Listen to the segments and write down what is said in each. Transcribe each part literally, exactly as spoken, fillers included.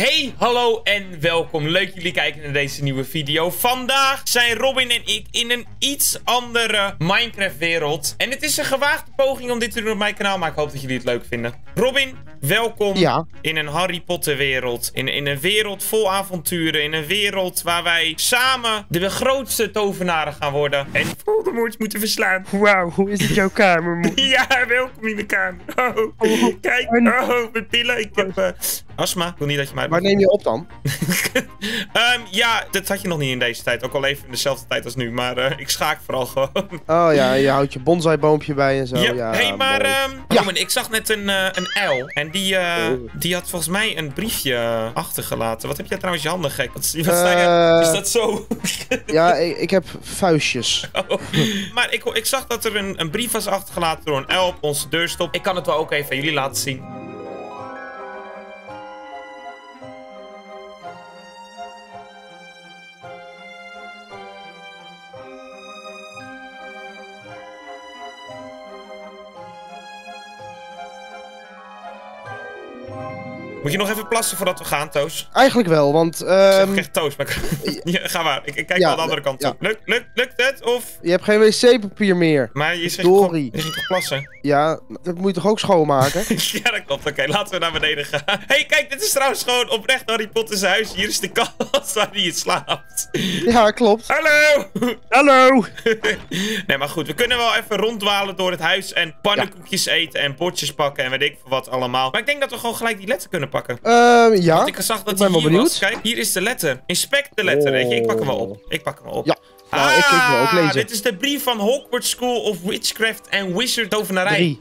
Hey, hallo en welkom. Leuk dat jullie kijken naar deze nieuwe video. Vandaag zijn Robin en ik in een iets andere Minecraft wereld. En het is een gewaagde poging om dit te doen op mijn kanaal, maar ik hoop dat jullie het leuk vinden. Robin, welkom ja. in een Harry Potter wereld. In, in een wereld vol avonturen. In een wereld waar wij samen de grootste tovenaren gaan worden. En Voldemort moeten verslaan. Wauw, hoe is het jouw kamer? Ja, welkom in de kamer. Oh, oh, kijk, oh, mijn pillen. Ik heb... Uh, astma. Ik wil niet dat je mij... Waar neem je op dan? um, ja, dat had je nog niet in deze tijd. Ook al even in dezelfde tijd als nu. Maar uh, ik schaak vooral gewoon. Oh ja, je houdt je bonsaiboompje bij en zo. Ja, ja hey, maar... Um, ja. Roman, ik zag net een, uh, een uil. En die, uh, oh. die had volgens mij een briefje achtergelaten. Wat heb jij trouwens je handen, gek? Wat, wat uh, sta je, is dat zo? Ja, ik, ik heb vuistjes. Oh. Maar ik, ik zag dat er een, een brief was achtergelaten door een uil op onze deurstop. Ik kan het wel ook even aan jullie laten zien. Moet je nog even plassen voordat we gaan, Toos? Eigenlijk wel, want... Uh... Ik zeg echt Toos, maar ja, ga maar. Ik, ik kijk ja, wel de andere kant ja. op. Lukt, lukt, lukt het? Of... Je hebt geen wc-papier meer. Maar je zegt toch plassen? Ja, dat moet je toch ook schoonmaken? Ja, dat klopt. Oké, okay, laten we naar beneden gaan. Hé, hey, kijk, dit is trouwens gewoon oprecht Harry Potter's huis. Hier is de kast waar hij in slaapt. Ja, klopt. Hallo! Hallo! Nee, maar goed, we kunnen wel even ronddwalen door het huis en pannenkoekjes ja. eten en bordjes pakken en weet ik veel wat allemaal. Maar ik denk dat we gewoon gelijk die letter kunnen pakken. Ehm, uh, ja. Want ik zag dat ik ben wel benieuwd. Was. Kijk, hier is de letter. Inspect de letter, oh. weet je. Ik pak hem wel op. Ik pak hem wel op. Ja. Nou, ah, ik, ik wil ook lezen. Dit is de brief van Hogwarts School of Witchcraft and Wizard tovenarij.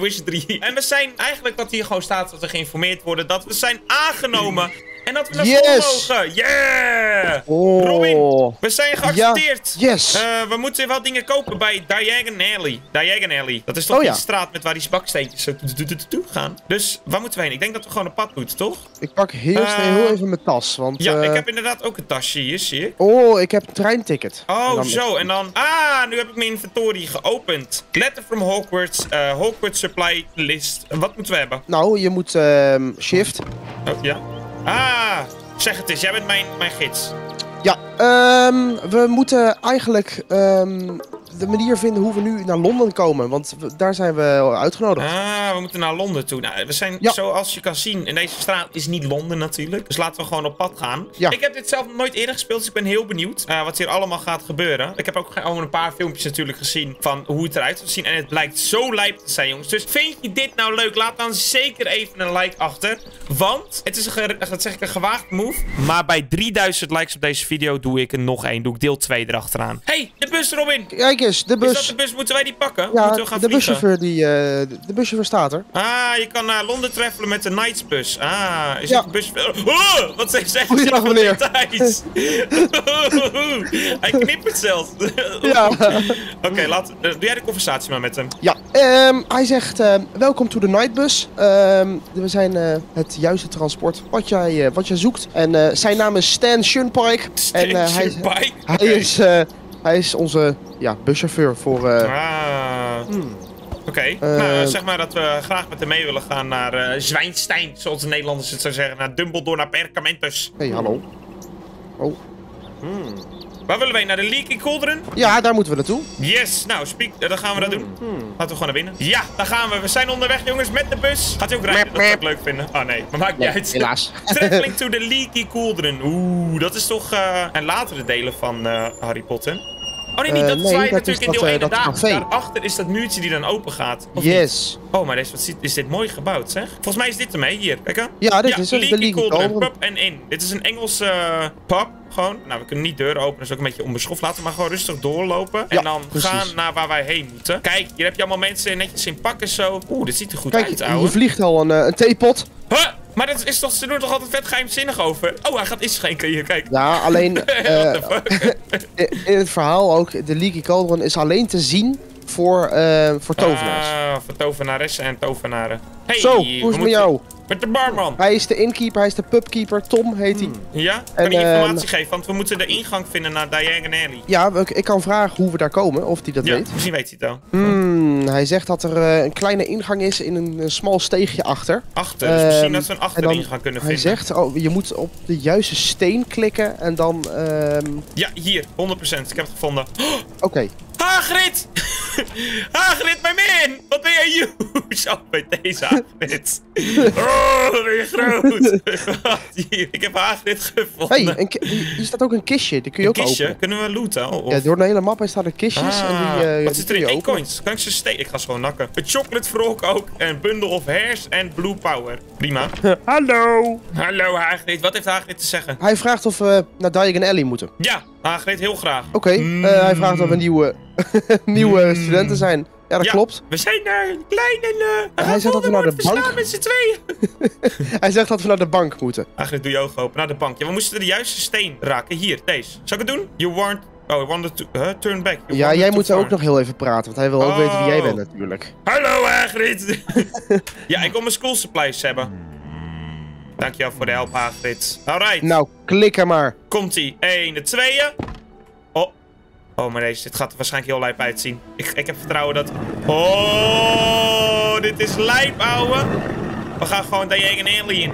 Wizardry. En we zijn eigenlijk dat hier gewoon staat dat we geïnformeerd worden dat we zijn aangenomen. En dat we naar yes. vol mogen. Yeah! Oh. Robin, we zijn geaccepteerd. Ja. Yes. Uh, we moeten wel dingen kopen bij Diagon Alley. Diagon Alley. Dat is toch oh, die ja. straat met waar die baksteentjes zo toe gaan. Dus waar moeten we heen? Ik denk dat we gewoon een pad moeten, toch? Ik pak heel uh, snel heel even mijn tas. Want, ja, uh... ik heb inderdaad ook een tasje hier, zie ik. Oh, ik heb een treinticket. Oh, en dan zo. En dan... Ah, nu heb ik mijn inventory geopend. Letter from Hogwarts. Uh, Hogwarts supply list. Wat moeten we hebben? Nou, je moet uh, shift. Oh, ja. Ah, zeg het eens. Jij bent mijn, mijn gids. Ja, um, we moeten eigenlijk um, de manier vinden hoe we nu naar Londen komen. Want we, daar zijn we uitgenodigd. Ah, we moeten naar Londen toe. Nou, we zijn, ja. zoals je kan zien, in deze straat is niet Londen natuurlijk. Dus laten we gewoon op pad gaan. Ja. Ik heb dit zelf nooit eerder gespeeld, dus ik ben heel benieuwd uh, wat hier allemaal gaat gebeuren. Ik heb ook al een paar filmpjes natuurlijk gezien van hoe het eruit gaat zien. En het blijkt zo lijp te zijn, jongens. Dus vind je dit nou leuk? Laat dan zeker even een like achter. Want het is een, dat zeg ik, een gewaagd move. Maar bij drieduizend likes op deze video doe ik er nog één. Doe ik deel twee erachteraan. Hé, hey, de bus, Robin. Kijk eens, de bus. Is dat de bus? Moeten wij die pakken? Ja, moeten we gaan de buschauffeur die, uh, de buschauffeur staat er. Ah, je kan naar Londen travelen met de Nights bus. Ah, is ja. het de bus... Oh, wat ze zegt. Goeiedag, meneer. Hij knippert zelfs. Ja. Oké, okay, laat... doe jij de conversatie maar met hem. Ja. Um, hij zegt, uh, welkom to the Night bus. Um, we zijn uh, het juiste transport wat jij, uh, wat jij zoekt. En uh, zijn naam is Stan Shunpike. En uh, hij, hij, hij, is, uh, hij is onze ja, buschauffeur voor... Uh, ah. hmm. Oké, okay. uh, nou, zeg maar dat we graag met hem mee willen gaan naar uh, Zwijnstein, zoals de Nederlanders het zou zeggen. Naar Dumbledore, naar Perkamentus. Hé, hey, hallo. Oh. Hmm. Waar willen wij? Naar de Leaky Cauldron? Ja, daar moeten we naartoe. Yes, nou, speak, uh, dan gaan we dat hmm. doen. Hmm. Laten we gewoon naar binnen. Ja, daar gaan we. We zijn onderweg, jongens, met de bus. Gaat u ook rijden? Meep, dat zou ik leuk vinden. Oh nee, maar maakt niet nee, uit. Helaas. Traveling to the Leaky Cauldron. Oeh, dat is toch uh, een latere delen van uh, Harry Potter. Oh nee, niet. Dat uh, nee, zwaait natuurlijk in deel één uh, daar. Daarachter is dat muurtje die dan open gaat. Yes. Niet? Oh, maar deze, wat, is dit mooi gebouwd, zeg. Volgens mij is dit ermee. Hier, kijk aan. Ja, dit ja, is het. Leaky Cauldron. Pub en in. Dit is een Engelse uh, pub. Gewoon. Nou, we kunnen niet deuren openen. Dat is ook een beetje onbeschoft. Laten we maar gewoon rustig doorlopen. Ja, en dan precies. gaan naar waar wij heen moeten. Kijk, hier heb je allemaal mensen netjes in pakken zo. Oeh, dit ziet er goed kijk, uit, ouwe. Je vliegt al een, uh, een theepot. Huh? Maar dat is toch, ze doen er toch altijd vet geheimzinnig over? Oh, hij gaat iets schenken hier, kijk. Ja, alleen... uh, in het verhaal ook, de Leaky Cauldron is alleen te zien voor, uh, voor tovenaars. Ah, voor tovenaressen en tovenaren. Hey, zo, hoe is het met jou? Met de barman. Hij is de innkeeper, hij is de pubkeeper. Tom heet hij. Hmm. Ja? Kan en, je informatie uh, geven? Want we moeten de ingang vinden naar Diagon Alley. Ja, ik kan vragen hoe we daar komen, of hij dat ja, weet. Misschien weet hij het al. Hmm. Hmm, hij zegt dat er uh, een kleine ingang is in een, een smal steegje achter. Achter? Um, dus misschien dat we een achteringang kunnen hij vinden. Hij zegt, oh, je moet op de juiste steen klikken en dan... Um... Ja, hier, honderd procent. Ik heb het gevonden. Oh! Oké. Okay. Hagrid! Hagrid, mijn min! Wat ben jij huge? Oh, bij deze Hagrid. Oh, wat ben je groot! Ik heb Hagrid gevonden. Hé, hey, hier staat ook een kistje. Die kun je een ook kistje? Openen. Kunnen we looten? Of? Ja, door de hele map staan er kistjes. Ah, en die, uh, wat zit erin? één coins. Kan ik ze steken? Ik ga ze gewoon nakken. Een chocolate frog ook. Een bundle of hairs en blue power. Prima. Hallo! Hallo Hagrid. Wat heeft Hagrid te zeggen? Hij vraagt of we naar Diagon Alley moeten. Ja, Hagrid heel graag. Oké, okay, mm. uh, hij vraagt of we nieuwe... nieuwe studenten zijn. Ja, dat ja, klopt. We zijn daar klein en... Uh, hij zegt dat we naar de bank... met z'n tweeën. Hij zegt dat we naar de bank moeten. Eigenlijk doe je ogen open. Naar de bank. Ja, we moesten de juiste steen raken. Hier, deze. Zal ik het doen? You weren't... Oh, I wanted to... Huh? Turn back. You ja, jij moet ook nog heel even praten, want hij wil ook oh. weten wie jij bent natuurlijk. Hallo, Hagrid. Ja, ik wil mijn school supplies hebben. Dankjewel voor de help, Hagrid. Alright. Nou, klik er maar. Komt-ie. Eén, de tweeën. Oh, maar deze, dit gaat er waarschijnlijk heel lijp uitzien. Ik, ik heb vertrouwen dat... Oh, dit is lijp, ouwe. We gaan gewoon Diagon Alley in.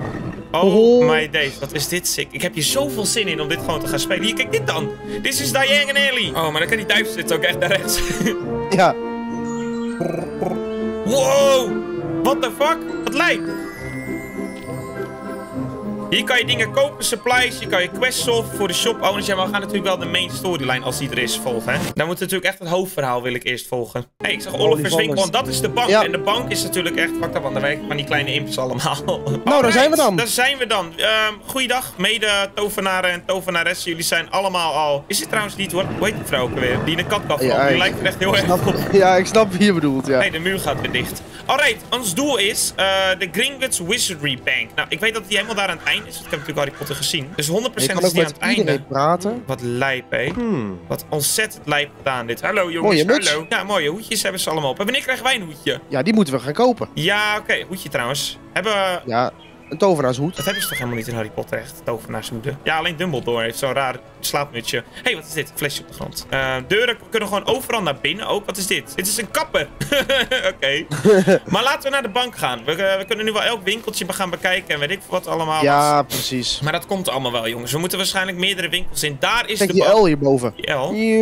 Oh, oh my days, wat is dit sick. Ik heb hier zoveel zin in om dit gewoon te gaan spelen. Hier, kijk dit dan. Dit is Diagon Alley. Oh, maar dan kan die duif zitten ook echt naar rechts. Ja. Wow, what the fuck? Wat lijkt. Hier kan je dingen kopen, supplies, hier kan je quests solven voor de shop owners. Ja, maar we gaan natuurlijk wel de main storyline als die er is volgen, hè. Dan moet natuurlijk echt het hoofdverhaal wil ik eerst volgen. Hé, hey, ik zag Ollivanders winkel, want dat is de bank. Ja. En de bank is natuurlijk echt... Wacht even, dan werk ik van die kleine imps allemaal. Nou, daar right. zijn we dan. Daar zijn we dan. Um, goeiedag, mede tovenaren en tovenaressen. Jullie zijn allemaal al... Is dit trouwens niet, hoor? Hoe heet die vrouw ook weer? Die in een katkaf valt. Ja, die ik, lijkt er echt heel erg op. Ja, ik snap wie je bedoelt, ja. Nee, de muur gaat weer dicht. Alright, ons doel is uh, de Gringotts Wizardry Bank. Nou, ik weet dat die helemaal daar aan het eind... Dus ik heb natuurlijk Harry Potter gezien. Dus honderd procent is die aan het einde. Praten. Wat lijp, hé. Hmm. Wat ontzettend lijp gedaan, dit. Hallo, jongens. Mooie muts. Hallo. Ja, mooie hoedjes hebben ze allemaal op. En wanneer krijgen wij een hoedje? Ja, die moeten we gaan kopen. Ja, oké. Okay. Hoedje trouwens. Hebben we... Ja, een tovenaarshoed. Dat hebben ze toch helemaal niet in Harry Potter, echt. Tovenaarshoeden. Ja, alleen Dumbledore heeft zo'n raar slaapmutsje. Hé, hey, wat is dit? Flesje op de grond. Uh, deuren kunnen gewoon overal naar binnen ook. Wat is dit? Dit is een kapper. Oké. Okay. Maar laten we naar de bank gaan. We, uh, we kunnen nu wel elk winkeltje gaan bekijken en weet ik wat allemaal. Ja, was. Precies. Maar dat komt allemaal wel, jongens. We moeten waarschijnlijk meerdere winkels in. Daar is Kijk, de bank. Kijk, die L hierboven. Die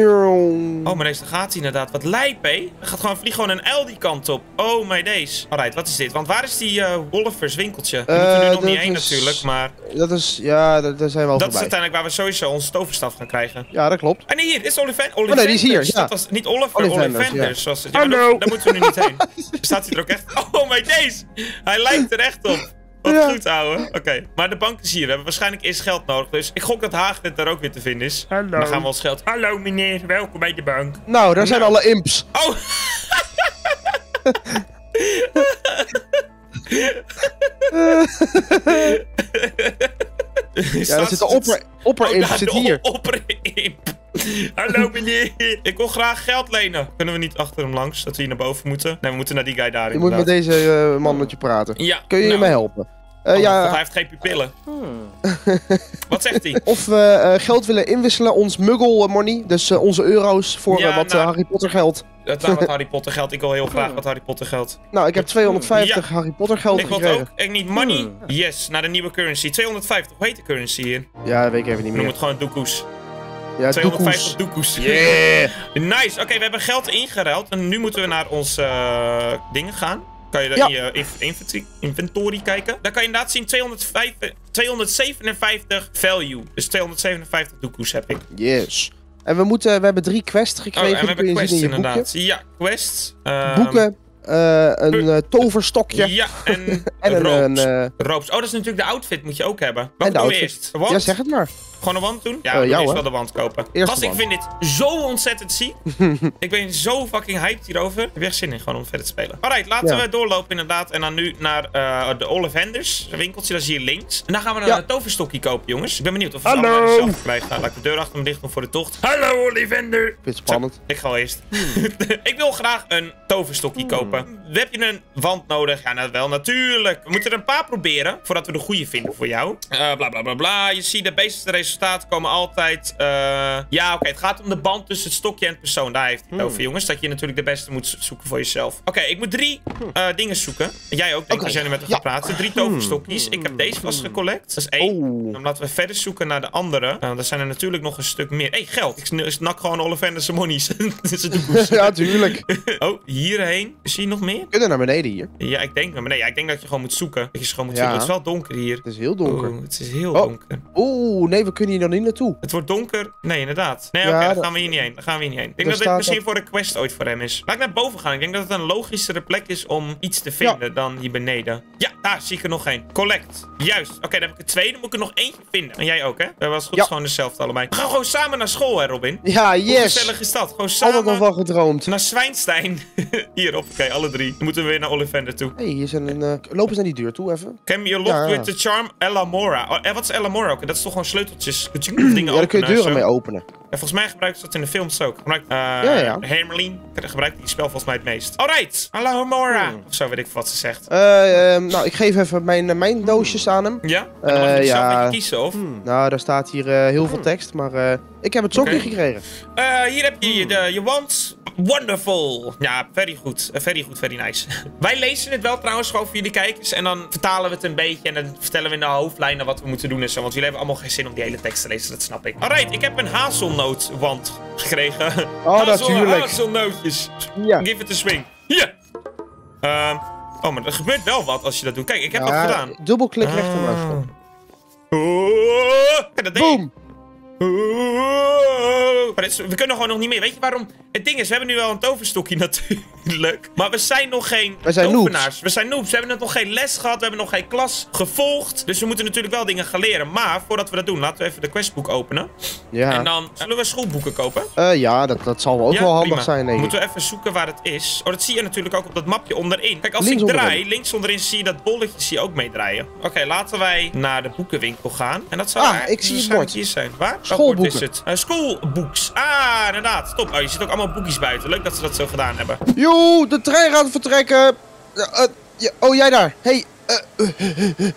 L. Oh, maar deze gaat inderdaad. Wat lijp, hé. Er gaat gewoon vliegen gewoon een L die kant op. Oh, my days. Alright, wat is dit? Want waar is die uh, Wolfers winkeltje? We uh, moeten nu nog niet één natuurlijk, maar... Dat is... Ja, daar zijn we al dat voorbij. Dat is uiteindelijk waar we sowieso ons tover staf gaan krijgen. Ja, dat klopt. En hier, dit is Ollivanders. Oh, nee, die is hier. Ja. Dat was niet Oliver, Ollivanders. Ja. Ja, hallo. Daar moeten we nu niet heen. Staat hij er ook echt... Oh my days! Hij lijkt er echt op. Wat ja. goed, ouwe. Oké. Okay. Maar de bank is hier. We hebben waarschijnlijk eerst geld nodig. Dus ik gok dat Hagrid daar ook weer te vinden is. Hallo. Dan gaan we ons geld... Hallo, meneer. Welkom bij de bank. Nou, daar zijn nou. alle imps. Oh! Ja, er zit een opper, opper imp, oh, zit hier. Opper imp. Hallo meneer. Ik wil graag geld lenen. Kunnen we niet achter hem langs, dat we hier naar boven moeten? Nee, we moeten naar die guy daar. Je moet met deze uh, man met je praten. Ja, kun je nou. me helpen? Uh, oh, ja. God, hij heeft geen pupillen. Hmm. Wat zegt hij? Of we uh, geld willen inwisselen, ons muggle money, dus uh, onze euro's, voor ja, uh, wat nou, Harry Potter geld. Het nou wat Harry Potter geld, ik wil heel graag wat Harry Potter geld. Nou, ik heb tweehonderdvijftig ja. Harry Potter geld ik gekregen. Ik wil ook, ik niet money. Hmm. Yes, naar de nieuwe currency. tweehonderdvijftig, hoe heet de currency hier? Ja, dat weet ik even niet meer. Noem het gewoon doekoes. Ja, tweehonderdvijftig doekoes. Yeah! Nice, oké, okay, we hebben geld ingeruild en nu moeten we naar onze uh, dingen gaan. Kan je dan ja. in je inventory kijken? Daar kan je inderdaad zien tweehonderdvijf, tweehonderdzevenenvijftig value. Dus tweehonderdzevenenvijftig doekoes heb ik. Yes. En we, moeten, we hebben drie quests gekregen. Oh, en we hebben quests in inderdaad. Boekje. Ja, quests. Uh, Boeken. Uh, een uh, toverstokje. Ja, en, en een uh, ropes. Oh, dat is natuurlijk de outfit moet je ook hebben. Wat doen we eerst? Wat? Ja, zeg het maar. Gewoon een wand doen? Ja, uh, we eerst wel de wand kopen. Gast, ik vind dit zo ontzettend ziek. Ik ben zo fucking hyped hierover. Ik heb echt zin in gewoon om verder te spelen. Alright, laten ja. we doorlopen inderdaad. En dan nu naar uh, de Ollivanders. Een winkeltje, dat is hier links. En dan gaan we naar ja. een toverstokje kopen, jongens. Ik ben benieuwd of we Hallo. allemaal zelf krijgen. Nou, laat ik de deur achter me dicht doen voor de tocht. Hallo, Ollivander. Ik vind het spannend. Zo, ik ga al eerst. Ik wil graag een toverstokje kopen. kopen. Heb je een wand nodig? Ja, nou wel, natuurlijk. We moeten er een paar proberen, voordat we de goede vinden voor jou. Uh, bla, bla, bla, bla. Je ziet, de beste resultaten komen altijd... Uh... Ja, oké, okay, het gaat om de band tussen het stokje en het persoon. Daar heeft hij het hmm. over, jongens. Dat je natuurlijk de beste moet zoeken voor jezelf. Oké, okay, ik moet drie uh, dingen zoeken. Jij ook, denk ik, als jij er met hem gaat praten. Drie toverstokjes. Ik heb deze vastgecollect. Dat is één. Oh. Dan laten we verder zoeken naar de andere. Nou, er zijn er natuurlijk nog een stuk meer. Hé, hey, geld. Ik snak gewoon Ollivanders monies. Dat is het. Ja, tuurlijk. Oh, hierheen. Zie je nog meer? Kunnen naar beneden hier. Ja, ik denk naar beneden. Ja, ik denk dat je gewoon moet zoeken. Dat je gewoon moet ja. zoeken. Het is wel donker hier. Het is heel donker. Oh, het is heel oh. donker. Oeh, nee, we kunnen hier dan niet naartoe. Het wordt donker. Nee, inderdaad. Nee, ja, oké, okay, daar gaan we hier niet heen. Daar gaan we hier niet heen. Ik denk dat dit misschien op... voor de quest ooit voor hem is. Laat ik naar boven gaan. Ik denk dat het een logischere plek is om iets te vinden ja. dan hier beneden. Ja, daar zie ik er nog één. Collect. Juist. Oké, okay, dan heb ik er twee. Dan moet ik er nog eentje vinden. En jij ook, hè? Dat was goed ja. gewoon dezelfde allebei. We gaan gewoon samen naar school, hè, Robin? Ja, yes. Hoe gezellig is dat? Gewoon samen. Had ik nog wel gedroomd. Naar Zwijnstein. Hierop. Oké, okay, alle drie. Dan moeten we weer naar Ollivander toe. Hé, hey, hier zijn een... Uh... Loop eens naar die deur toe, even. Can you lock ja. with the charm Alohomora? Oh, eh, wat is Alohomora ook? Dat is toch gewoon sleuteltjes? Dingen ja, daar kun je deuren mee openen. En volgens mij gebruiken ze dat in de films ook. Gebruik, uh, ja, ja. Hermeline gebruikt die spel volgens mij het meest. Alright, Alohomora. Hmm. Of zo weet ik wat ze zegt. Uh, uh, nou, ik geef even mijn, mijn doosjes aan hem. Ja? En dan mag je uh, zelf ja. kiezen, of? Hmm. Nou, daar staat hier uh, heel hmm. veel tekst, maar uh, ik heb het sokje okay. gekregen. Uh, hier heb je hmm. de, je wand. Wonderful. Ja, very goed. Uh, very goed, very nice. Wij lezen het wel trouwens gewoon voor jullie kijkers. En dan vertalen we het een beetje. En dan vertellen we in de hoofdlijnen wat we moeten doen en zo. Want jullie hebben allemaal geen zin om die hele tekst te lezen, dat snap ik. Alright, ik heb een hazelnootwand gekregen. Oh, Hazel, natuurlijk. Hazelnootjes. Ja. Give it a swing. Hier. Uh, oh, maar er gebeurt wel wat als je dat doet. Kijk, ik heb ja, dat gedaan. Dubbelklik ah. rechtermuis. Oh, dat deed boom. Maar is, we kunnen gewoon nog niet meer. Weet je waarom? Het ding is, we hebben nu wel een toverstokje natuurlijk. Maar we zijn nog geen we zijn tovenaars. Noobs. We zijn noobs. We hebben nog geen les gehad. We hebben nog geen klas gevolgd. Dus we moeten natuurlijk wel dingen gaan leren. Maar voordat we dat doen, laten we even de questboek openen. Ja. En dan zullen we schoolboeken kopen. Uh, ja, dat, dat zal ook ja, wel handig prima. zijn. Denk ik. Moeten we even zoeken waar het is. Oh, dat zie je natuurlijk ook op dat mapje onderin. Kijk, als links ik draai, onderin. links onderin zie je dat bolletje zie je ook meedraaien. Oké, okay, laten wij naar de boekenwinkel gaan. En dat zou ah, ik zie het bord. Hier zijn. Waar? Schoolboeken. Is het? Uh, schoolbooks. Ah, inderdaad. Top. Oh, je ziet ook allemaal boekjes buiten. Leuk dat ze dat zo gedaan hebben. Joe, de trein gaat vertrekken. Uh, uh, ja, oh, jij daar. Hey. Uh, uh, uh, uh.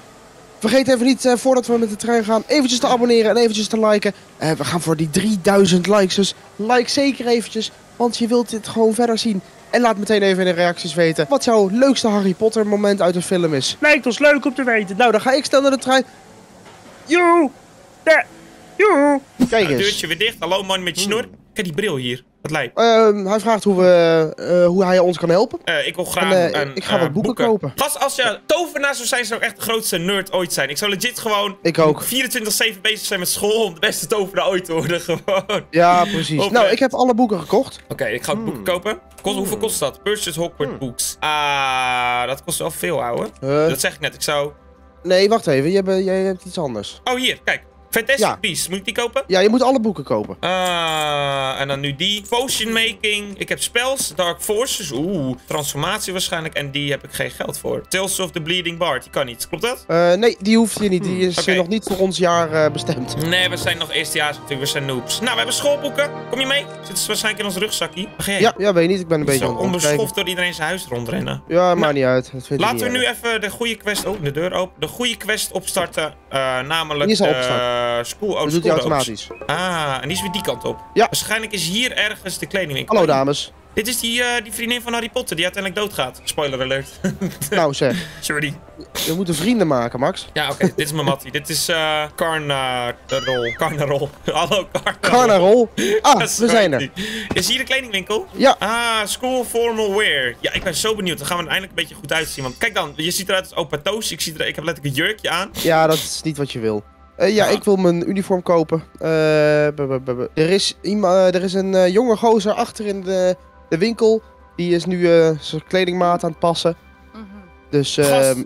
Vergeet even niet, uh, voordat we met de trein gaan, eventjes te abonneren en eventjes te liken. Uh, we gaan voor die drieduizend likes, dus like zeker eventjes. Want je wilt dit gewoon verder zien. En laat meteen even in de reacties weten wat jouw leukste Harry Potter moment uit de film is. Lijkt ons leuk om te weten. Nou, dan ga ik snel naar de trein. Joe. Daar. Joe. Kijk eens. Nou, deurtje weer dicht. Hallo man met je snor. Kijk die bril hier. Wat lijkt. Uh, hij vraagt hoe, we, uh, hoe hij ons kan helpen. Uh, ik wil graag en, uh, een, ik ga uh, wat boeken, boeken kopen. Gast, als je tovenaar zou zijn, zou ik echt de grootste nerd ooit zijn. Ik zou legit gewoon vierentwintig zeven bezig zijn met school om de beste tovenaar ooit te worden. Gewoon. Ja, precies. Oprecht. Nou, ik heb alle boeken gekocht. Oké, okay, ik ga hmm. boeken kopen. Kost, hoeveel kost dat? Purchase Hogwarts hmm. Books. Ah, uh, dat kost wel veel, ouwe. Uh. Dat zeg ik net. Ik zou... Nee, wacht even. Jij, ben, jij hebt iets anders. Oh, hier. Kijk. Fantastic ja. Beasts, moet ik die kopen? Ja, je moet alle boeken kopen. Ah, en dan nu die. Potion making. Ik heb spells. Dark forces. Oeh, transformatie waarschijnlijk. En die heb ik geen geld voor. Tales of the Bleeding Bard. Die kan niet. Klopt dat? Uh, nee, die hoeft je niet. Die is okay. nog niet voor ons jaar uh, bestemd. Nee, we zijn nog eerstejaars natuurlijk. We zijn noobs. Nou, we hebben schoolboeken. Kom je mee? Zitten ze waarschijnlijk in ons rugzakje. Ja, ja, weet je niet. Ik ben een beetje onbeschoft door iedereen zijn huis rondrennen. Ja, nou, maakt niet uit. Dat vind laten we nu uit. even de goede quest... Oh, de deur open. De goede quest opstarten. Uh, namelijk... Die is al opstarten. Uh, school, oh, dat doet hij automatisch. Ah, en die is weer die kant op. Ja. Waarschijnlijk is hier ergens de kledingwinkel. Hallo dames. Dit is die, uh, die vriendin van Harry Potter die uiteindelijk doodgaat. Spoiler alert. Nou zeg. Sorry. We moeten vrienden maken, Max. Ja, oké. Okay. Dit is mijn mattie. Dit is uh, Carnarol. Carnarol. Hallo, Carnarol. Carnarol. Ah, we zijn er. Is hier de kledingwinkel? Ja. Ah, school formal wear. Ja, ik ben zo benieuwd. Dan gaan we uiteindelijk een beetje goed uitzien. Want kijk dan, je ziet eruit als opa Toos. Ik, zie er, ik heb letterlijk een jurkje aan. Ja, dat is niet wat je wil. Uh, ja, ja, ik wil mijn uniform kopen. Uh, er, is er is een uh, jonge gozer achter in de, de winkel. Die is nu uh, zijn kledingmaat aan het passen. Mm-hmm. Dus... Uh, Gast,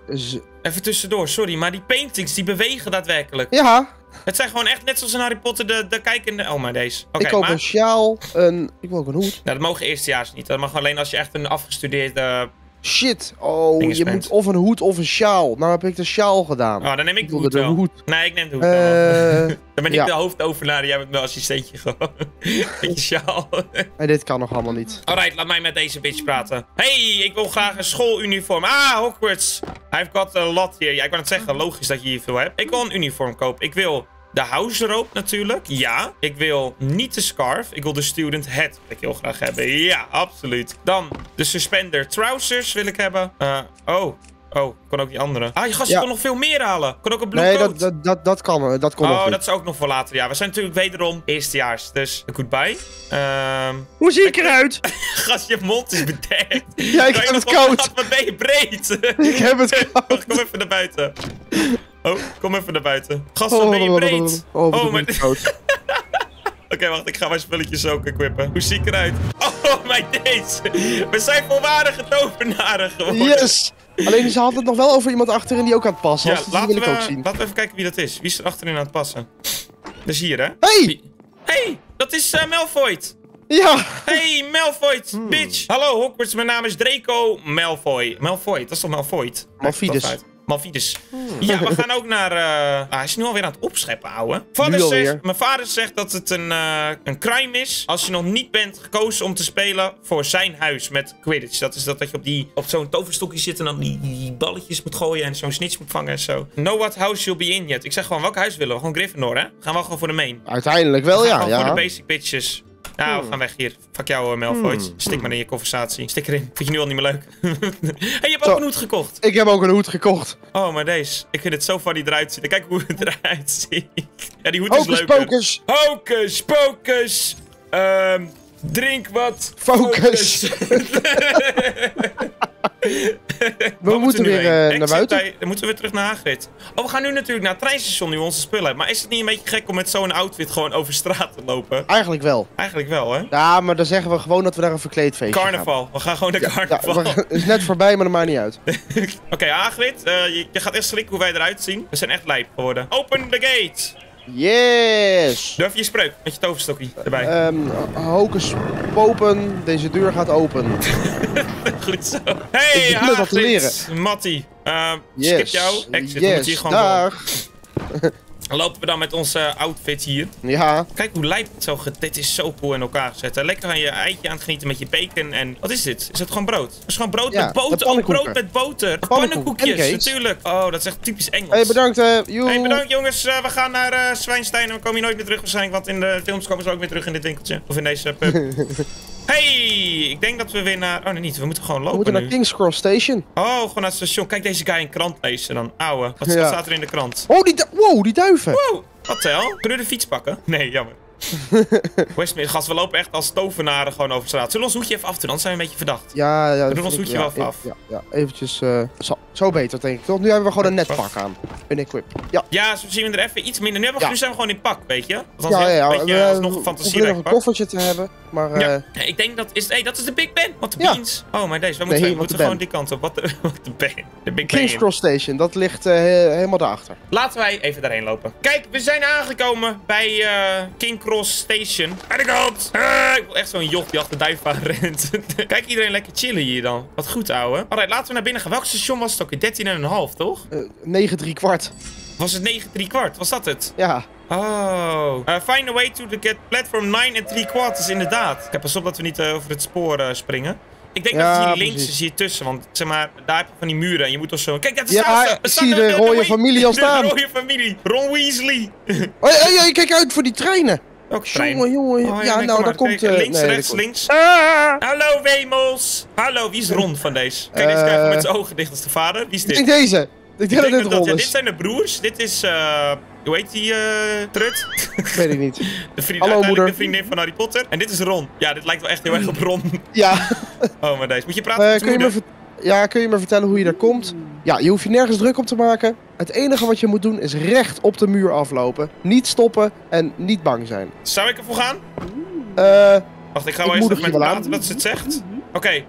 even tussendoor, sorry. Maar die paintings, die bewegen daadwerkelijk. Ja. Het zijn gewoon echt net zoals in Harry Potter de, de kijkende... Oh, maar deze. Okay, ik koop maar... een sjaal. Een... Ik wil ook een hoed. Nou, dat mogen eerstejaars niet. Dat mag alleen als je echt een afgestudeerde... Shit. Oh, je moet of een hoed of een sjaal. Nou heb ik de sjaal gedaan. Oh, dan neem ik, ik de hoed, de hoed. Nee, ik neem de hoed uh, wel. Dan ben ik ja. de hoofdovenaar. Jij bent mijn assistentje gewoon. Met je sjaal. En dit kan nog allemaal niet. Alright, laat mij met deze bitch praten. Hey, ik wil graag een schooluniform. Ah, Hogwarts. I've got a lot here. Ja, ik kan het zeggen. Logisch dat je hier veel hebt. Ik wil een uniform kopen. Ik wil... de housrobe natuurlijk, ja. Ik wil niet de scarf. Ik wil de student hat, dat wil ik heel graag hebben. Ja, absoluut. Dan de suspender trousers wil ik hebben. Uh, oh, oh, ik kon ook die andere. Ah, je gast, je ja. kon nog veel meer halen. Ik kon ook een blue nee, coat. Nee, dat, dat, dat, dat kan. Dat kon oh, nog dat niet. Is ook nog voor later. Ja, we zijn natuurlijk wederom eerstejaars. Dus goodbye. Um, Hoe zie ik eruit? Gast, je mond is bedekt. Ja, ik kan heb het koud. Op, wat ben je breed? Ik heb het koud. Kom even naar buiten. Oh, kom even naar buiten. Gast, wat ben je breed? Oh, oh, oh, oh mijn... Oké, okay, wacht. Ik ga mijn spulletjes ook equippen. Hoe zie ik eruit? Oh, mijn days. We zijn volwaardige tovenaren geworden. Yes. Alleen ze had het nog wel over iemand achterin die ook aan het passen. Ja, dus laten, wil we, ik ook zien. Laten we even kijken wie dat is. Wie is er achterin aan het passen? Dat is hier, hè? Hey! Wie... hey, dat is uh, Malfoy. Ja! Hey, Malfoy, hmm. bitch. Hallo, Hogwarts. Mijn naam is Draco Malfoy. Malfoy, dat is toch Malfoy? Malfidus. Malfidus. Hmm. Ja, we gaan ook naar... Uh... Ah, hij is nu alweer aan het opscheppen, ouwe. Vader zegt, mijn vader zegt dat het een, uh, een crime is als je nog niet bent gekozen om te spelen voor zijn huis met Quidditch. Dat is dat, dat je op, die, op zo'n toverstokje zit en dan die, die balletjes moet gooien en zo'n snitch moet vangen en zo. Know what house you'll be in yet. Ik zeg gewoon, welk huis willen we? Gewoon Gryffindor, hè? Gaan we gewoon voor de main. Uiteindelijk wel, we gaan ja. Gewoon ja. voor de basic bitches. Nou, hmm. we gaan weg hier. Fuck jou, Malfoy. Hmm. Stik maar in je conversatie. Stik erin. Vind je nu al niet meer leuk. Hey, je hebt zo, ook een hoed gekocht. Ik heb ook een hoed gekocht. Oh, maar deze. Ik vind het zo funny eruit zien. Kijk hoe het eruit ziet. Ja, die hoed Hocus is leuker. Hocus pocus. Hocus pocus. Um, drink wat. Focus. Focus. We wat moeten weer uh, naar buiten. Bij, dan moeten we terug naar Hagrid. Oh, we gaan nu natuurlijk naar het treinstation nu we onze spullen hebben. Maar is het niet een beetje gek om met zo'n outfit gewoon over straat te lopen? Eigenlijk wel. Eigenlijk wel, hè? Ja, maar dan zeggen we gewoon dat we naar een verkleedfeestje carnaval. Gaan. We gaan gewoon naar ja, carnaval. Het ja, is net voorbij, maar dat maakt niet uit. Oké, okay, Hagrid, uh, je, je gaat echt schrikken hoe wij eruit zien. We zijn echt lijp geworden. Open the gate! Yes! Durf je spreuk met je toverstokkie erbij. Ehm, um, hocus popen. Deze deur gaat open. Goed zo. Hey, Hagrid, Matty. Uh, yes. Skip jou. Exit, yes. Moet je gewoon dag. Lopen we dan met onze outfit hier. Ja. Kijk hoe lijkt het zo. Dit is zo cool in elkaar gezet. Hè? Lekker aan je eitje aan het genieten met je bacon en... wat is dit? Is het gewoon brood? Het is gewoon brood ja, met boter. Oh, brood met boter. Pannenkoekjes, natuurlijk. Oh, dat is echt typisch Engels. Hey, bedankt. Uh, hey, bedankt jongens. Uh, we gaan naar uh, Zwijnstein en we komen hier nooit meer terug waarschijnlijk. Want in de films komen ze ook weer terug in dit winkeltje. Of in deze pub. Hey, ik denk dat we weer naar... oh, nee, niet. We moeten gewoon lopen. We moeten naar nu. King's Cross Station. Oh, gewoon naar het station. Kijk deze guy een krant lezen dan. Ouwe. Wat ja. staat er in de krant? Oh, die, du wow, die duiven. Wow. Wat de hel? Kunnen we de fiets pakken? Nee, jammer. Westmeer, gast, we lopen echt als tovenaren gewoon over de straat. Zullen we ons hoedje even afdoen? Dan zijn we een beetje verdacht. Ja, ja. We doen ons hoedje ik, ja, wel even af. Ja, ja, ja. Eventjes... Uh, zo, zo beter, denk ik. Toch? Nu hebben we gewoon een netpak aan. Een equip. Ja. Ja, zo zien we er even iets minder. Nu, hebben we, ja. nu zijn we gewoon in pak, weet je? Althans, ja, ja, ja. Een beetje, we, alsnog een fantasierijk pak. Nog een koffertje te hebben, maar... ja. Uh... ik denk dat is... hé, hey, dat is de Big Ben! Wat de ja. beans! Oh, maar deze. We moeten, nee, we moeten gewoon die kant op. Wat de, wat de Ben. De Big King's Cross Station. Dat ligt uh, helemaal daarachter. Laten wij even daarheen lopen. Kijk, we zijn aangekomen bij uh, King Cross Station. En de kant! Uh, ik wil echt zo'n joch die achter de duif aan rent. Kijk, iedereen lekker chillen hier dan. Wat goed, ouwe. Alright, laten we naar binnen gaan. Welk station was het ook? dertien en een half, toch? Uh, negen drie kwart. Was het negen drie kwart? Was dat het? Ja. Oh. Uh, find a way to get platform nine and three quarters, inderdaad. Kijk, pas op dat we niet uh, over het spoor uh, springen. Ik denk ja, dat het hier links precies. is, hier tussen. Want zeg maar, daar heb je van die muren. En je moet toch zo... kijk, dat is ja, ik zie de, de, de rode familie al staan. De rode familie. Ron Weasley. Oh, ja, ja, kijk uit voor die treinen. Ook trein. Jongen, jongen. Oh, ja, ja nee, nou, daar komt... Uh, links, nee, rechts, links. Ah. Hallo, Wemels. Hallo, wie is Ron van deze? Kijk, uh. deze krijgt met zijn ogen dicht als de vader. Wie is dit? Ik denk deze. Ik denk, ik denk dat dit, dat, dit zijn de broers. Dit is, uh, hoe heet die, uh, Trut? Weet ik niet. De vriend, hallo, moeder. De vriendin van Harry Potter. En dit is Ron. Ja, dit lijkt wel echt heel erg op Ron. Ja. Oh, maar deze. Moet je praten uh, met kun je me ja, kun je me vertellen hoe je daar komt? Ja, je hoeft je nergens druk op te maken. Het enige wat je moet doen is recht op de muur aflopen. Niet stoppen en niet bang zijn. Zou ik ervoor gaan? Eh... Uh, Wacht, ik ga wel eens met praten dat ze het zegt. Oké. Okay.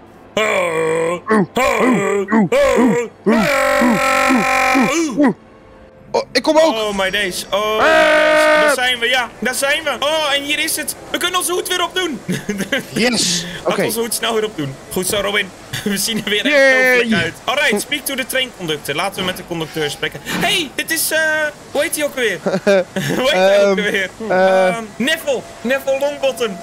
Oh, ik kom ook! Oh my days, oh my days. Daar zijn we, ja, daar zijn we! Oh, en hier is het! We kunnen onze hoed weer opdoen! Yes! Oké. Laten we onze hoed snel weer opdoen. Goed zo, Robin. We zien er weer echt dodelijk uit. Alright, speak to the train conductor. Laten we met de conducteur spreken. Hé, hey, dit is... Uh, hoe heet hij ook weer? Hoe heet hij um, ook weer? Uh, um, Neville. Neville Longbottom.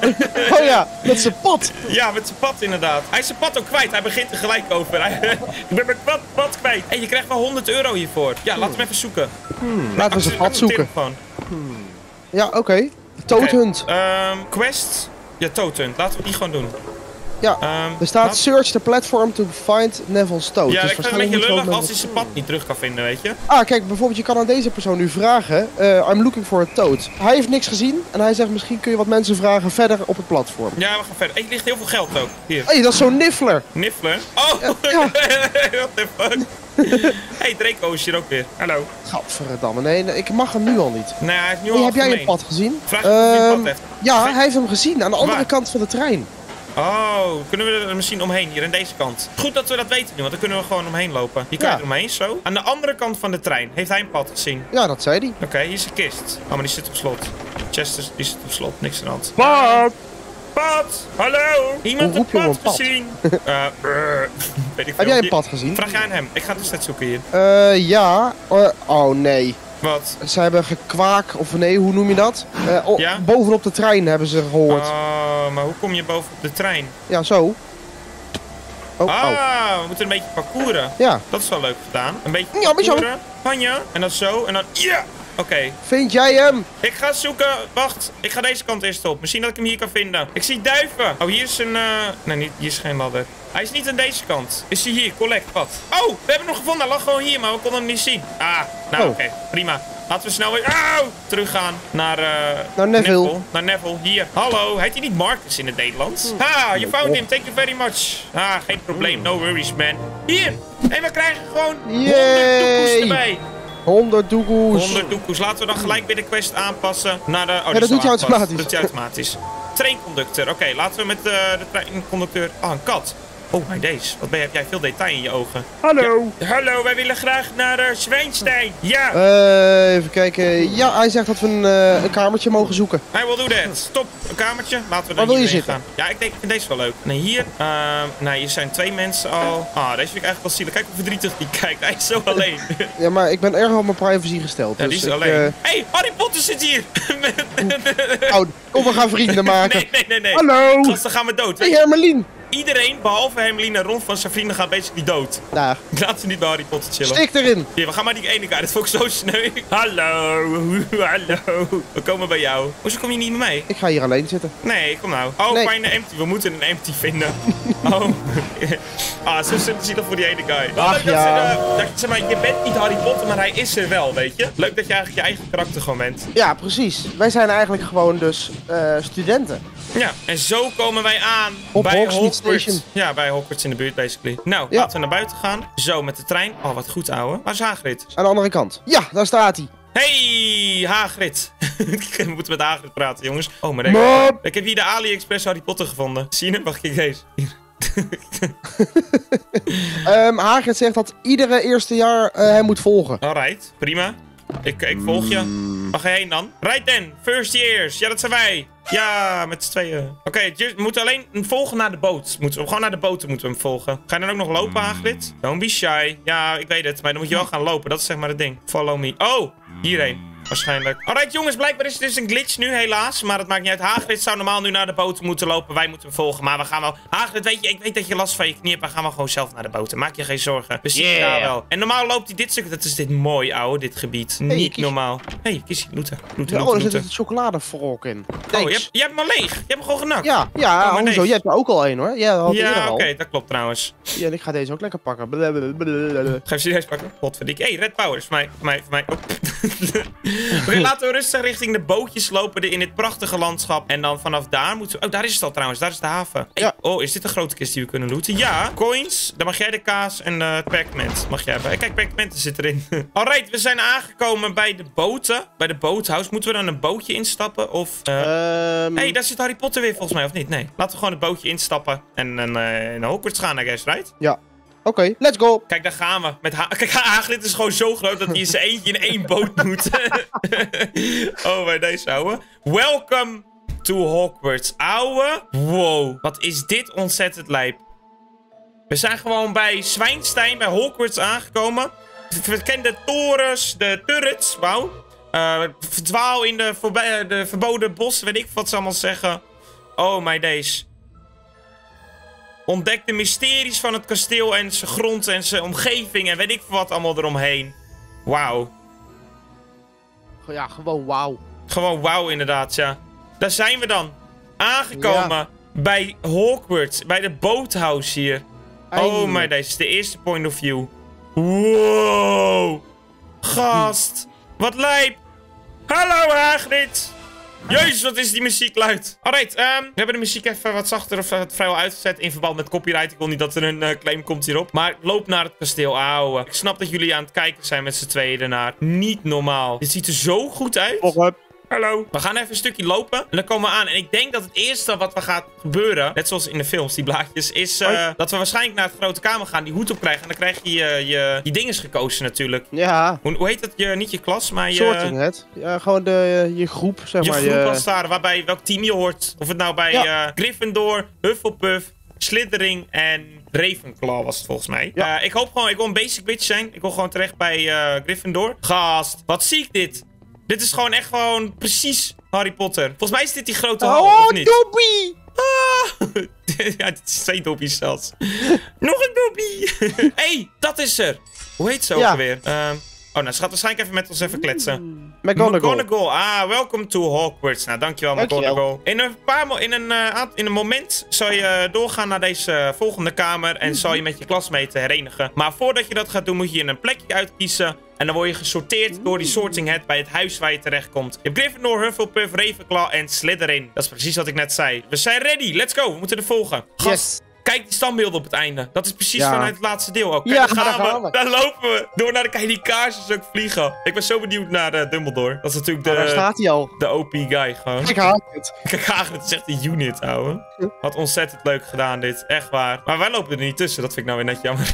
Oh ja, met zijn pad. Ja, met zijn pad inderdaad. Hij is zijn pad ook kwijt. Hij begint er gelijk over. Ik ben mijn pad, pad kwijt. Hé, hey, je krijgt wel honderd euro hiervoor. Ja, hmm. laten we even zoeken. Hmm. Nou, laten we zijn pad zoeken. Hmm. Ja, oké. Okay. Toadhunt. Okay. Um, quest. Ja, Toadhunt. Laten we die gewoon doen. Ja, um, er staat wat? Search the platform to find Neville's toad. Ja, dus ik vind het een beetje lullig als hij zijn pad niet terug kan vinden, weet je. Ah, kijk, bijvoorbeeld je kan aan deze persoon nu vragen, uh, I'm looking for a toad. Hij heeft niks gezien en hij zegt misschien kun je wat mensen vragen verder op het platform. Ja, we gaan verder. Ik ligt heel veel geld ook, hier. Hé, hey, dat is zo'n Niffler. Niffler? Oh, ja, ja. What the fuck. Hé, hey, Draco is hier ook weer. Hallo. Gadverdamme, nee, nee, ik mag hem nu al niet. Nee, hij heeft nu al hey, heb jij een pad gezien? Vraag um, of hij een pad heeft. Ja, Vraag... hij heeft hem gezien, aan de andere Waar? kant van de trein. Oh, kunnen we er misschien omheen, hier aan deze kant? Goed dat we dat weten nu, want dan kunnen we gewoon omheen lopen. Hier kan je ja. er omheen, zo. Aan de andere kant van de trein heeft hij een pad gezien. Ja, dat zei hij. Oké, okay, hier is een kist. Oh, maar die zit op slot. Chester die zit op slot, niks aan de hand. Pad! Pad! Hallo! Iemand een pad, een pad gezien? uh, Weet ik veel. Heb jij een pad gezien? Vraag aan hem, ik ga het dus net zoeken hier. Eh, uh, ja. Uh, oh, nee. Wat? Ze hebben gekwaak, of nee, hoe noem je dat? Uh, oh, ja? Bovenop de trein hebben ze gehoord. Oh, maar hoe kom je bovenop de trein? Ja, zo. Oh, ah, oh. we moeten een beetje parcouren. Ja. Dat is wel leuk gedaan. Een beetje parcouren. Panja. En dan zo, en dan... Ja! Yeah! Oké. Okay. Vind jij hem? Ik ga zoeken. Wacht, ik ga deze kant eerst op. Misschien dat ik hem hier kan vinden. Ik zie duiven. Oh, hier is een... Uh... Nee, niet, hier is geen ladder. Hij is niet aan deze kant. Is hij hier? Collect, wat? Oh, we hebben hem gevonden. Hij lag gewoon hier, maar we konden hem niet zien. Ah, nou oh. oké. Okay. Prima. Laten we snel weer... Au! Teruggaan naar... Uh, naar Neville. Neville. Naar Neville. Hier. Hallo. Heet hij niet Marcus in het Nederlands? Mm. Ah, you found him. Thank you very much. Ah, geen probleem. No worries, man. Hier. En we krijgen gewoon honderd doekoes erbij. honderd doekoes. honderd doekoes. Laten we dan gelijk weer de quest aanpassen naar de... Oh, ja, dat, dat doet hij automatisch. Dat doet hij automatisch. Trainconducteur. Oké, okay, laten we met uh, de trainconducteur... Ah, oh, een kat. Oh, my days. Wat ben je, heb jij veel detail in je ogen. Hallo. Ja. Hallo, wij willen graag naar uh, Zwijnstein. Ja. Uh, even kijken. Ja, hij zegt dat we een, uh, een kamertje mogen zoeken. I will do that. Top. Een kamertje. Laten we dan hier zitten. Gaan. Ja, ik denk, ik vind deze wel leuk. Nee, hier. Uh, nee, hier zijn twee mensen al. Ah, deze vind ik eigenlijk wel zielig. Kijk hoe verdrietig die kijkt. Hij is zo alleen. Ja, maar ik ben erg op mijn privacy gesteld. Ja, dus die is ik, alleen. Hé, uh... hey, Harry Potter zit hier. Oh, kom, we gaan vrienden maken. Nee, nee, nee. nee. Hallo. Gast, dan gaan we dood. Hé, hey, Hermelien. Iedereen, behalve Hermeline en Ron van zijn vrienden, gaat basically dood. Nah. Laten ze niet bij Harry Potter chillen. Stik erin! Hier, we gaan maar die ene kaart. Dat vond ik zo sneu. Hallo, hallo. We komen bij jou. Hoezo kom je niet mee? Ik ga hier alleen zitten. Nee, kom nou. Oh, nee. Find empty. We moeten een empty vinden. Oh. Ah, zo simpel zie ik dat voor die ene guy. Ach, leuk dat ja. ze, uh, dat, zeg maar, je bent niet Harry Potter, maar hij is er wel, weet je? Leuk dat je eigenlijk je eigen karakter gewoon bent. Ja, precies. Wij zijn eigenlijk gewoon dus uh, studenten. Ja, en zo komen wij aan Op bij Hogwarts. Station. Ja, bij Hogwarts in de buurt, basically. Nou, ja. laten we naar buiten gaan. Zo, met de trein. Oh, wat goed, ouwe. Waar is Hagrid? Aan de andere kant. Ja, daar staat hij. Hey, Hagrid. We moeten met Hagrid praten, jongens. Oh, maar ik, ik heb hier de AliExpress Harry Potter gevonden. Zie je, mag ik deze? um, Hagrid zegt dat iedere eerste jaar uh, hem moet volgen. Alright, prima. Ik, ik volg je. Mag je heen dan? Right then, first years. Ja, dat zijn wij. Ja, met z'n tweeën. Oké, okay, we moeten alleen volgen naar de boot. Moeten we, gewoon naar de boten moeten we hem volgen. Ga je dan ook nog lopen, Hagrid? Don't be shy. Ja, ik weet het, maar dan moet je wel gaan lopen. Dat is zeg maar het ding. Follow me. Oh, hierheen. Waarschijnlijk. Alright jongens, blijkbaar is het dus een glitch nu helaas. Maar dat maakt niet uit. Hagrid zou normaal nu naar de boten moeten lopen. Wij moeten hem volgen. Maar we gaan wel... Hagrid, weet je, ik weet dat je last van je knie hebt. Maar gaan we gewoon zelf naar de boten. Maak je geen zorgen. We zien yeah. daar wel. En normaal loopt hij dit stuk. Dat is dit mooi, ouwe. Dit gebied. Hey, niet kies... normaal. Hé, hey, kies je bloeten. bloeten. Oh, er zit een chocoladefrok in. Thanks. Oh, je hebt, je hebt hem al leeg. Je hebt hem gewoon genakt. Ja, ja. Oh, hoezo? Je hebt er ook al één hoor. Ja, ja oké. Okay, dat klopt trouwens. Ja, en ik ga deze ook lekker pakken. Ga je serieus pakken? Godverdikke. Hé, hey, Red Power is voor mij. Voor mij, voor mij. Oh. Oké, laten we rustig richting de bootjes lopen in dit prachtige landschap. En dan vanaf daar moeten we... Oh, daar is het al trouwens. Daar is de haven. Hey, ja. Oh, is dit een grote kist die we kunnen looten? Ja. Coins. Dan mag jij de kaas en uh, het perkament. Mag jij hebben. Kijk, perkamenten zit erin. Alright, we zijn aangekomen bij de boten. Bij de boothouse. Moeten we dan een bootje instappen? Of... Hé, uh... um... hey, daar zit Harry Potter weer volgens mij, of niet? Nee. Laten we gewoon het bootje instappen. En, en uh, naar Hogwarts gaan, I guess, right? Ja. Oké, okay, let's go. Kijk, daar gaan we. Met ha Kijk, Hagrid is gewoon zo groot dat hij in zijn eentje in één boot moet. Oh, bij deze ouwe. Welcome to Hogwarts, ouwe. Wow, wat is dit ontzettend lijp. We zijn gewoon bij Zwijnstein, bij Hogwarts aangekomen. Verkende torens, de turrets, wauw. Uh, verdwaal in de, de verboden bos, weet ik wat ze allemaal zeggen. Oh my days. Ontdek de mysteries van het kasteel en zijn grond en zijn omgeving en weet ik wat allemaal eromheen. Wauw. Ja, gewoon wauw. Gewoon wauw inderdaad, ja. Daar zijn we dan. Aangekomen ja. bij Hogwarts, bij de boothouse hier. Eindelijk. Oh my, deze is de eerste point of view. Wow. Gast. Hm. Wat lijp. Hallo Hagrid. Jezus, wat is die muziek luid. Alright, um, we hebben de muziek even wat zachter of wat vrijwel uitgezet in verband met copyright. Ik wil niet dat er een uh, claim komt hierop. Maar loop naar het kasteel, ouwe. Ik snap dat jullie aan het kijken zijn met z'n tweeën ernaar. Niet normaal. Dit ziet er zo goed uit. Oh, hallo. We gaan even een stukje lopen. En dan komen we aan. En ik denk dat het eerste wat er gaat gebeuren, net zoals in de films, die blaadjes, is uh, dat we waarschijnlijk naar het grote kamer gaan, die hoed op krijgen. En dan krijg je uh, je, je dinges gekozen natuurlijk. Ja. Hoe, hoe heet dat? Je, niet je klas, maar je... Sorting het. Ja, gewoon de, je groep, zeg je maar. Je groep als daar, waarbij welk team je hoort. Of het nou bij ja. uh, Gryffindor, Hufflepuff, Slytherin en Ravenclaw was het volgens mij. Ja. Uh, ik hoop gewoon, ik wil een basic bitch zijn. Ik wil gewoon terecht bij uh, Gryffindor. Gast, wat zie ik dit? Dit is gewoon echt gewoon precies Harry Potter. Volgens mij is dit die grote hal, oh, of niet? Oh, Dobby! Ah. Ja, dit is twee Dobby's zelfs. Nog een Dobby! Hé, hey, dat is er! Hoe heet ze ook alweer? Ja. Um, oh, nou, ze gaat waarschijnlijk even met ons even kletsen. Mm. McGonagall. McGonagall. Ah, welcome to Hogwarts. Nou, dankjewel, dankjewel. McGonagall. In een, paar in, een, uh, in een moment zal je doorgaan naar deze volgende kamer en mm. zal je met je klasmeten herenigen. Maar voordat je dat gaat doen, moet je een plekje uitkiezen. En dan word je gesorteerd door die sorting hat bij het huis waar je terechtkomt. Je hebt Gryffindor, Hufflepuff, Ravenclaw en Slytherin. Dat is precies wat ik net zei. We zijn ready. Let's go. We moeten er volgen. Gast, yes. Kijk die standbeelden op het einde. Dat is precies ja. vanuit het laatste deel ook. Kijk, ja, daar gaan, gaan we. Daar lopen we. Door naar de kijk, die kaarsjes ook vliegen. Ik ben zo benieuwd naar uh, Dumbledore. Dat is natuurlijk de, ja, daar staat hij al. De O P guy gewoon. Kijk Hagrid. Kijk Hagrid is echt een unit, ouwe. Wat ontzettend leuk gedaan dit. Echt waar. Maar wij lopen er niet tussen. Dat vind ik nou weer net jammer.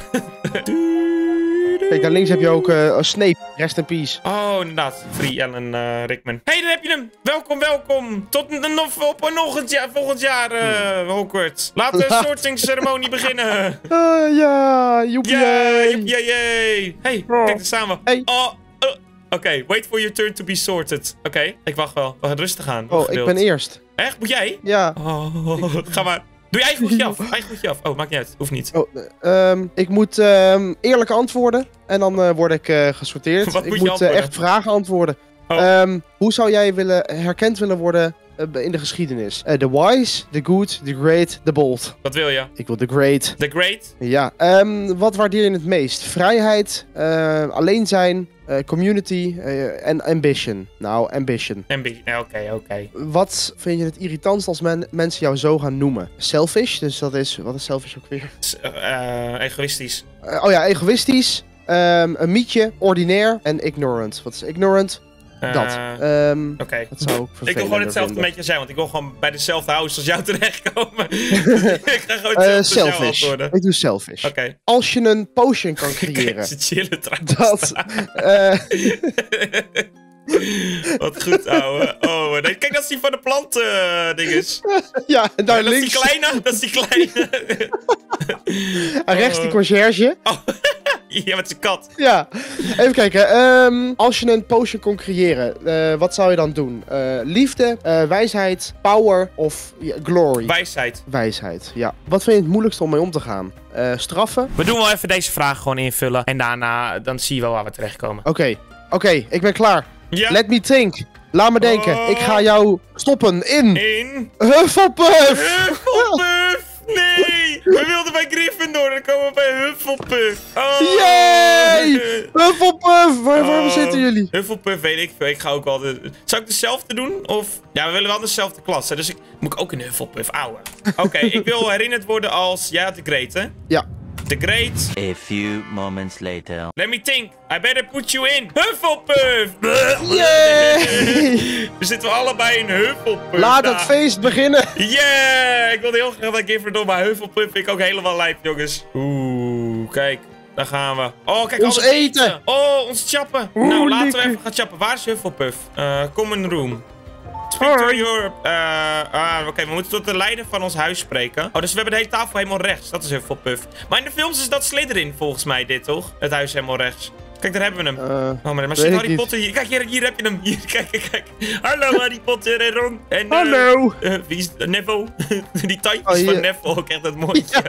Kijk, daar links heb je ook uh, Snape. Rest in peace. Oh, inderdaad. Free Alan uh, Rickman. Hé, hey, daar heb je hem. Welkom, welkom. Tot op nog jaar, volgend jaar, uh, Hogwarts. Laat de sortingsceremonie beginnen. Uh, ja, joepie. Yeah, joepie, jee. Hey, oh. Kijk, daar staan we. Hey. Oh, uh. Oké, okay, wait for your turn to be sorted. Oké, okay, ik wacht wel. We gaan rustig aan. Oh, gedeeld. Ik ben eerst. Echt? Moet jij? Ja. Oh, ik... Ga maar. Doe je eigen goedje af, eigen goedje af. Oh, maakt niet uit, hoeft niet. Oh, um, ik moet um, eerlijke antwoorden en dan uh, word ik uh, gesorteerd. Wat ik moet, moet uh, echt vragen antwoorden. Oh. Um, hoe zou jij willen, herkend willen worden uh, in de geschiedenis? De uh, wise, de good, de great, de bold. Wat wil je? Ik wil de great. De great? Ja. Um, wat waardeer je het meest? Vrijheid, uh, alleen zijn... Uh, community en uh, ambition. Nou, ambition. Ambition, oké, okay, oké. Okay. Wat vind je het irritantst als men, mensen jou zo gaan noemen? Selfish, dus dat is... Wat is selfish ook weer? Uh, uh, egoïstisch. Uh, oh ja, egoïstisch. Um, een mietje, ordinair en ignorant. Wat is ignorant? Uh, dat. Um, oké. Okay. Dat zou ik vervelender Ik wil gewoon hetzelfde beetje zijn, want ik wil gewoon bij dezelfde house als jou terechtkomen. Ik ga gewoon hetzelfde uh, selfish. Jou ik doe selfish. Oké. Okay. Als je een potion kan creëren. Ze chillen trouwens. Dat. Uh... Wat goed, ouwe. Oh, nee. Kijk, dat is die van de planten uh, dinges. Ja, daar ja, links. Dat is die kleine. Dat is die kleine. En rechts oh. die concierge. Oh. Ja, met zijn kat. Ja. Even kijken. Um, als je een potion kon creëren, uh, wat zou je dan doen? Uh, liefde, uh, wijsheid, power of yeah, glory? Wijsheid. Wijsheid, ja. Wat vind je het moeilijkste om mee om te gaan? Uh, straffen? We doen wel even deze vraag gewoon invullen. En daarna dan zie je wel waar we terechtkomen. Oké. Okay. Oké, okay, ik ben klaar. Ja. Let me think. Laat me denken. Oh. Ik ga jou stoppen in... In... Hufflepuff! Hufflepuff! Nee! We wilden bij Gryffindor, dan komen we bij Hufflepuff. Oh. Yay! Hufflepuff! Waar, oh. Waar zitten jullie? Hufflepuff weet ik veel. Ik ga ook wel de... Zou ik dezelfde doen? Of... Ja, we willen wel dezelfde klas, hè? Dus ik... Moet ik ook in Hufflepuff, ouwe. Oké, okay, ik wil herinnerd worden als... Jij had de Great, hè? Ja. The Great. A few moments later. Let me think. I better put you in. Hufflepuff! Yay! We zitten allebei in Hufflepuff. Laat het feest beginnen. Yeah! Ik wilde heel graag dat ik even door, maar Hufflepuff vind ik ook helemaal lijp, jongens. Oeh, kijk. Daar gaan we. Oh, kijk, ons eten. eten. Oh, ons chappen. Nou, laten we even gaan chappen. Waar is Hufflepuff? Uh, common room. Speak to Europe. Uh, ah, Oké, okay, we moeten tot de leider van ons huis spreken. Oh, dus we hebben de hele tafel helemaal rechts. Dat is heel veel puff. Maar in de films is dat Slytherin volgens mij dit, toch? Het huis helemaal rechts. Kijk, daar hebben we hem. Uh, oh, maar er zit Harry niet. Potter hier. Kijk, hier, hier heb je hem. Hier, kijk, kijk, kijk. Hallo, Harry Potter en Ron. En, uh, Hallo. Uh, wie is uh, Neville? Die tandjes oh, van Neville. Ook echt dat mooie. Ja.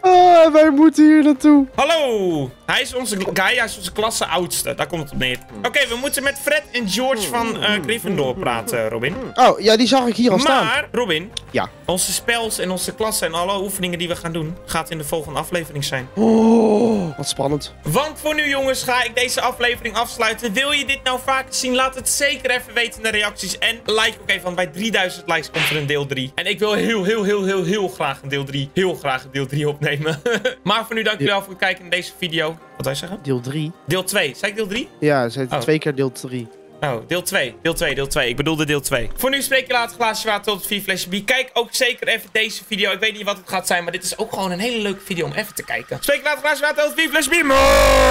Ah, wij moeten hier naartoe. Hallo. Hij is onze, hij is onze klasse oudste. Daar komt het op neer. Oké, okay, we moeten met Fred en George van uh, Gryffindor praten, Robin. Oh, ja, die zag ik hier al maar, staan. Maar, Robin. Ja. Onze spels en onze klassen en alle oefeningen die we gaan doen, gaat in de volgende aflevering zijn. Oh, wat spannend. Want voor nu, jongens, ga ik deze aflevering afsluiten. Wil je dit nou vaker zien? Laat het zeker even weten in de reacties. En like ook even, want bij drieduizend likes komt er een deel drie. En ik wil heel, heel, heel, heel, heel graag een deel drie. Heel graag een deel drie opnemen. Maar voor nu, dank jullie wel voor het kijken in deze video. Wat wil je zeggen? Deel drie. Deel twee. Zei ik deel drie? Ja, zei oh. twee keer deel drie. Oh, deel twee, deel twee, deel twee. Ik bedoelde deel twee. Voor nu spreek je later glaasje water tot vier flesje bier. Kijk ook zeker even deze video. Ik weet niet wat het gaat zijn, maar dit is ook gewoon een hele leuke video om even te kijken. Spreek je later glaasje water tot vier flesje bier.